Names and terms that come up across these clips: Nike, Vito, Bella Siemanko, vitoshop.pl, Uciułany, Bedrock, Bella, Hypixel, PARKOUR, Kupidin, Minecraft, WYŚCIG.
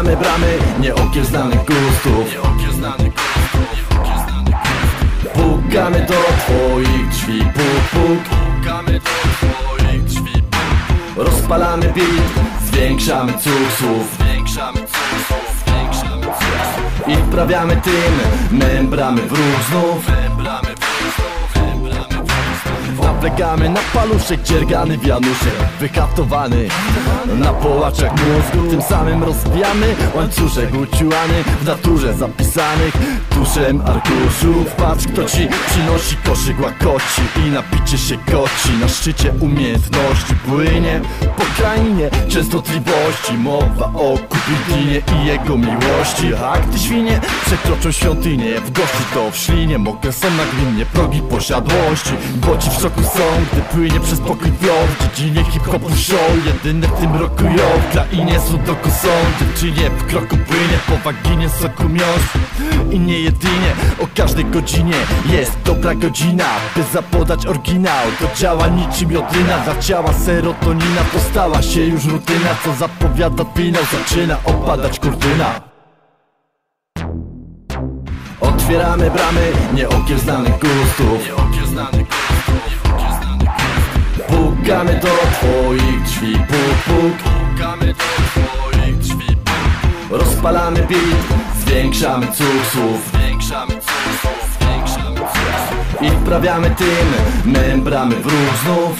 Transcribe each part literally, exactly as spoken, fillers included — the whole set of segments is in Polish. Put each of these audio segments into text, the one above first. otwieramy bramy nieokiełznanych gustów. Pukamy do twoich drzwi, puk, puk. Pukamy do twoich drzwi, puk, puk. Rozpalamy beat, zwiększamy cuksów. I wprawiamy tym, membramy wróg znów. Oblegamy na paluszek, dziergany w januszek, wykaftowany na połaczach mózgu. Tym samym rozbijamy łańcuszek uciułany w naturze zapisanych tuszem arkuszów. Patrz, kto ci przynosi koszyk łakoci i napicie się koci. Na szczycie umiejętności płynie po krainie częstotliwości. Mowa o Kupidinie i jego miłości. Akty świnie przekroczą świątynię, w gości to w ślinie. Mokre są nagminnie progi posiadłości, bo ci w szoku są, gdy płynie przez pokój wior. W dziedzinie hip-hopu show, jedyne w tym roku ją. W krainie sudoku są, dziewczynie w kroku płynie. Po waginie soku miąższ i nie jedynie. O każdej godzinie jest dobra godzina, by zapodać oryginał. To działa niczym jodyna, dla ciała serotonina. To stała się już rutyna, co zapowiada finał. Zaczyna opadać kurtyna. Otwieramy bramy nieokiełznanych gustów. Pukamy do twoich drzwi, puk, puk. Pukamy do twoich drzwi, puk, puk. Rozpalamy beat, zwiększamy cuksów. I wprawiamy tym, membramy wróg znów.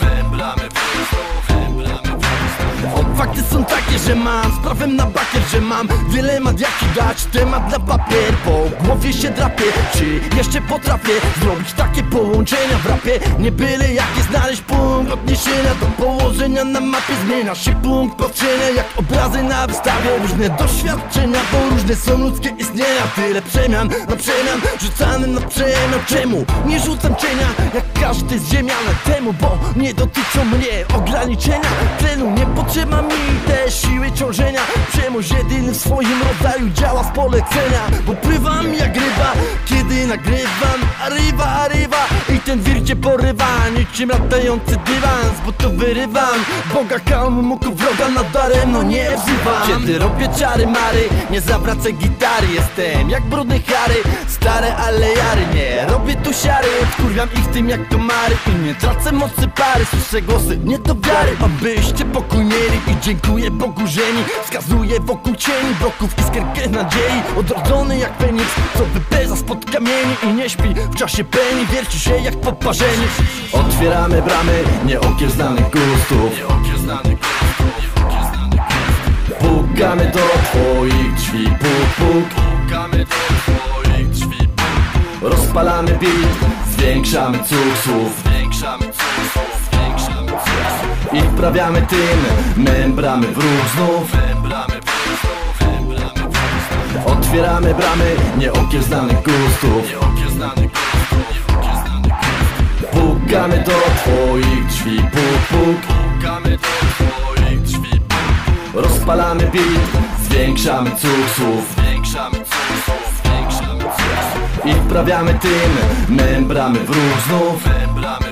Fakty są takie, że mam z prawem na bakier, że mam dylemat jaki dać, temat na papier. Po głowie się drapie, czy jeszcze potrafię zrobić takie połączenia w rapie. Nie byle jakie znaleźć punkt odniesienia do położenia na mapie. Zmienia się punkt patrzenia jak obrazy na wystawie. Różne doświadczenia, bo różne są ludzkie istnienia. Tyle przemian na przemian, rzucany na przemian. Czemu nie rzucam cienia jak każdy z ziemian? Temu, bo nie dotyczą mnie ograniczenia tlenu, nie potrzeba mi te siły ciążenia. Przemoż jedyny w swoim rodzaju działa z polecenia, bo pływam jak ryba, kiedy nagrywam. Arywa, arywa i ten wir cię porywa niczym latający dywans, bo to wyrywam. Boga kalmu, muku wroga nadaremno nie wzywam. Kiedy robię czary mary, nie zawracę gitary. Jestem jak brudny Harry, stare ale jary. Nie robię tu siary, wkurwiam ich tym jak komary. I nie tracę mocy pary, słyszę głosy nie do wiary. Abyście pokój mieli i dziękuję Bogu żeni. Wskazuję wokół cieni, bloków iskerkę nadziei. Odrodzony jak Feniks, co wypeza spod kamieni i nie śpi w czasie peni, wierci się jak poparzeni. Otwieramy bramy nieokiełznanych gustów. Pukamy do twoich drzwi, puk, puk. Rozpalamy beat, zwiększamy cuksów. I wprawiamy tym, membramy wróg znów. Otwieramy bramy nieokiełznanych gustów. Pukamy do twoich drzwi, puk, puk. Pukamy do twoich drzwi, puk. Rozpalamy beat, zwiększamy cuksów. I wprawiamy tym, membramy wróg znów.